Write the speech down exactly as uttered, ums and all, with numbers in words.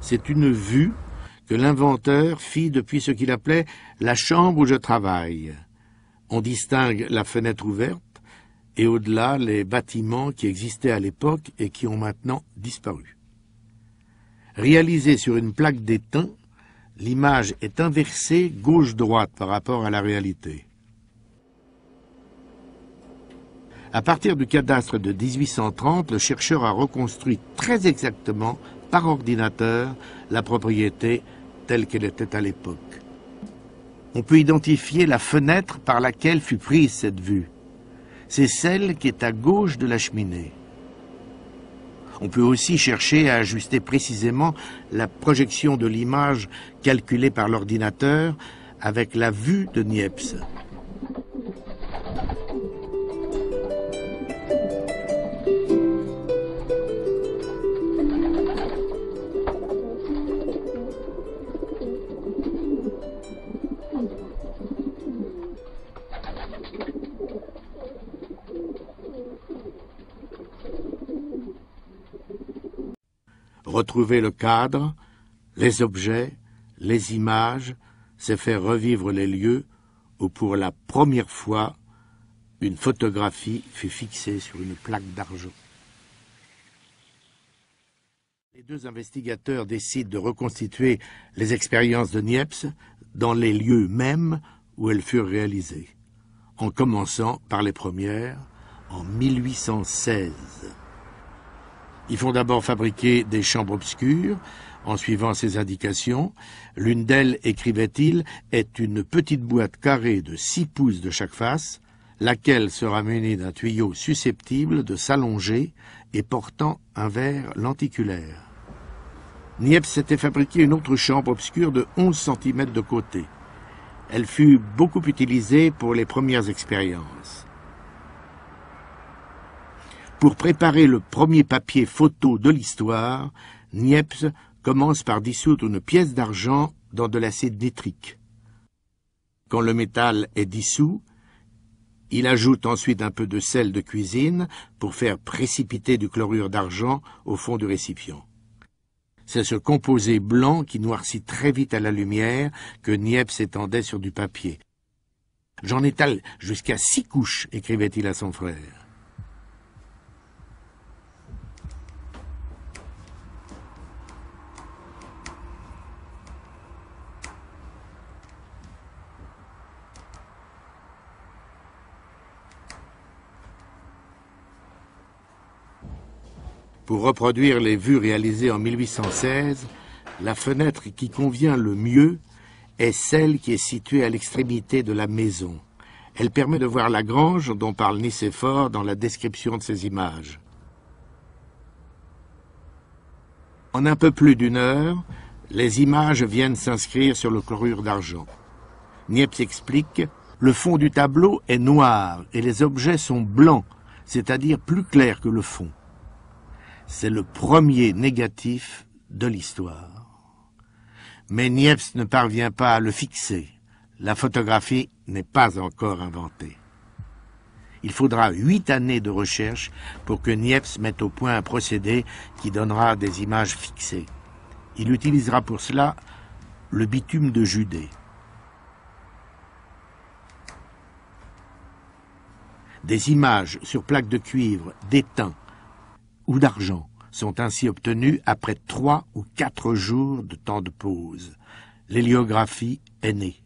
C'est une vue que l'inventeur fit depuis ce qu'il appelait « la chambre où je travaille ». On distingue la fenêtre ouverte et au-delà les bâtiments qui existaient à l'époque et qui ont maintenant disparu. Réalisée sur une plaque d'étain, l'image est inversée gauche-droite par rapport à la réalité. À partir du cadastre de mille huit cent trente, le chercheur a reconstruit très exactement, par ordinateur, la propriété telle qu'elle était à l'époque. On peut identifier la fenêtre par laquelle fut prise cette vue. C'est celle qui est à gauche de la cheminée. On peut aussi chercher à ajuster précisément la projection de l'image calculée par l'ordinateur avec la vue de Niépce. Retrouver le cadre, les objets, les images, c'est faire revivre les lieux où, pour la première fois, une photographie fut fixée sur une plaque d'argent. Les deux investigateurs décident de reconstituer les expériences de Niépce dans les lieux mêmes où elles furent réalisées, en commençant par les premières, en mille huit cent seize. Ils font d'abord fabriquer des chambres obscures, en suivant ces indications. L'une d'elles, écrivait-il, est une petite boîte carrée de six pouces de chaque face, laquelle sera munie d'un tuyau susceptible de s'allonger et portant un verre lenticulaire. Niépce s'était fabriqué une autre chambre obscure de onze centimètres de côté. Elle fut beaucoup utilisée pour les premières expériences. Pour préparer le premier papier photo de l'histoire, Niépce commence par dissoudre une pièce d'argent dans de l'acide nitrique. Quand le métal est dissous, il ajoute ensuite un peu de sel de cuisine pour faire précipiter du chlorure d'argent au fond du récipient. C'est ce composé blanc qui noircit très vite à la lumière que Niépce étendait sur du papier. « J'en étale jusqu'à six couches », écrivait-il à son frère. Pour reproduire les vues réalisées en mille huit cent seize, la fenêtre qui convient le mieux est celle qui est située à l'extrémité de la maison. Elle permet de voir la grange dont parle Nicéphore dans la description de ses images. En un peu plus d'une heure, les images viennent s'inscrire sur le chlorure d'argent. Niépce explique « Le fond du tableau est noir et les objets sont blancs, c'est-à-dire plus clairs que le fond. » C'est le premier négatif de l'histoire. Mais Niépce ne parvient pas à le fixer. La photographie n'est pas encore inventée. Il faudra huit années de recherche pour que Niépce mette au point un procédé qui donnera des images fixées. Il utilisera pour cela le bitume de Judée. Des images sur plaques de cuivre, d'étain ou d'argent sont ainsi obtenus après trois ou quatre jours de temps de pause. L'héliographie est née.